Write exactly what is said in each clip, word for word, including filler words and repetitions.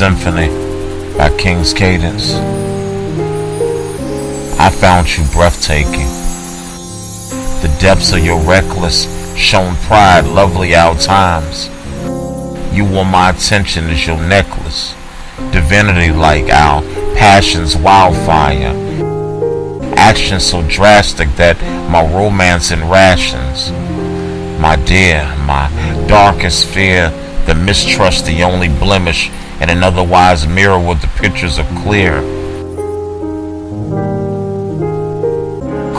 Symphony by Kings Kadence. I found you breathtaking. The depths of your reckless shown pride lovely out times. You were my attention as your necklace, divinity like our passion's wildfire. Action so drastic that my romance in rations. My dear, my darkest fear, the mistrust, the only blemish in an otherwise mirror where the pictures are clear.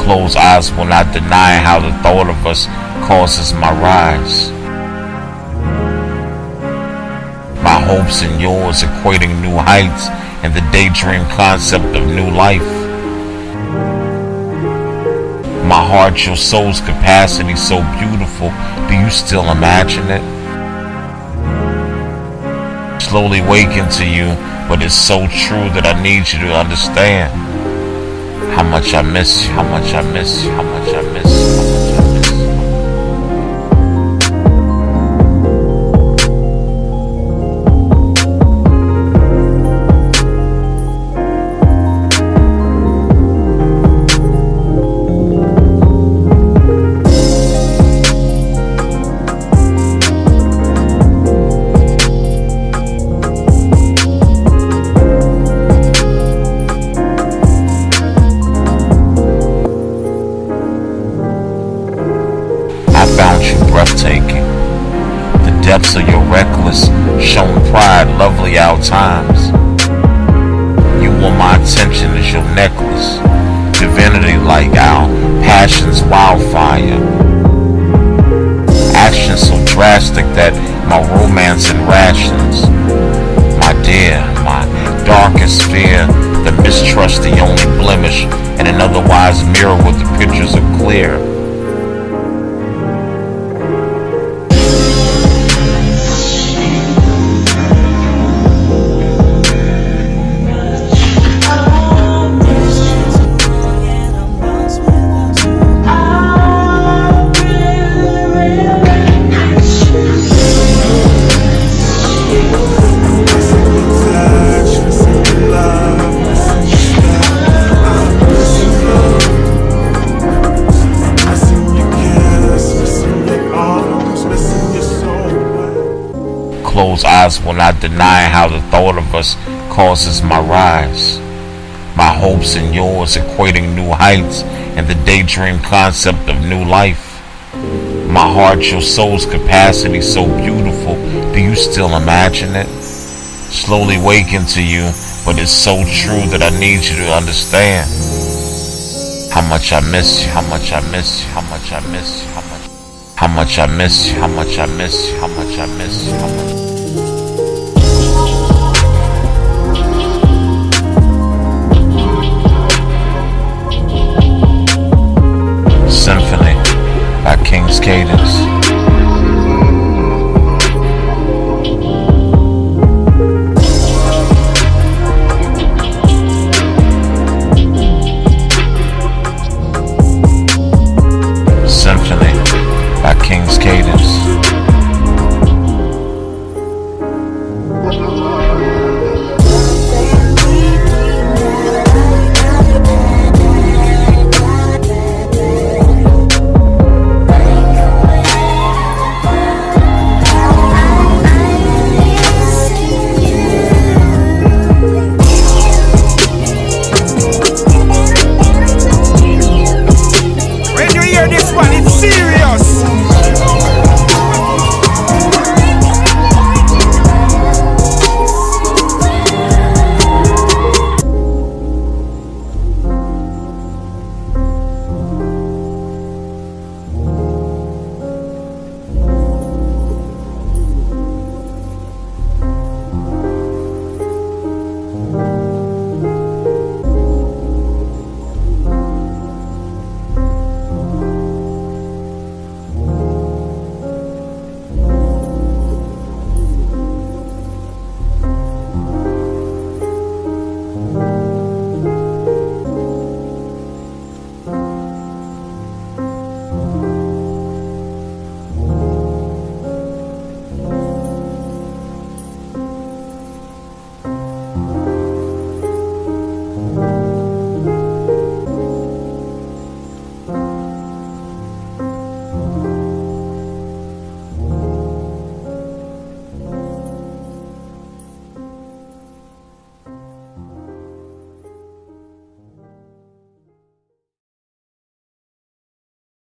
Closed eyes will not deny how the thought of us causes my rise. My hopes and yours equating new heights and the daydream concept of new life. My heart, your soul's capacity so beautiful, do you still imagine it? Slowly waking to you, but it's so true that I need you to understand how much I miss you, how much I miss you, how much I miss you. Breathtaking, the depths of your reckless shown pride lovely out times. You were my attention as your necklace, divinity like our passion's wildfire. Action so drastic that my romance in rations. My dear, my darkest fear, the mistrust, the only blemish in an otherwise mirror where the pictures are clear. Closed eyes will not deny how the thought of us causes my rise. My hopes and yours equating new heights and the daydream concept of new life. My heart, your soul's capacity so beautiful, do you still imagine it? Slowly waking to you, but it's so true that I need you to understand how much I miss you, how much I miss you, how much I miss you, how much. How much I miss you, how much I miss you, how much I miss you, how much.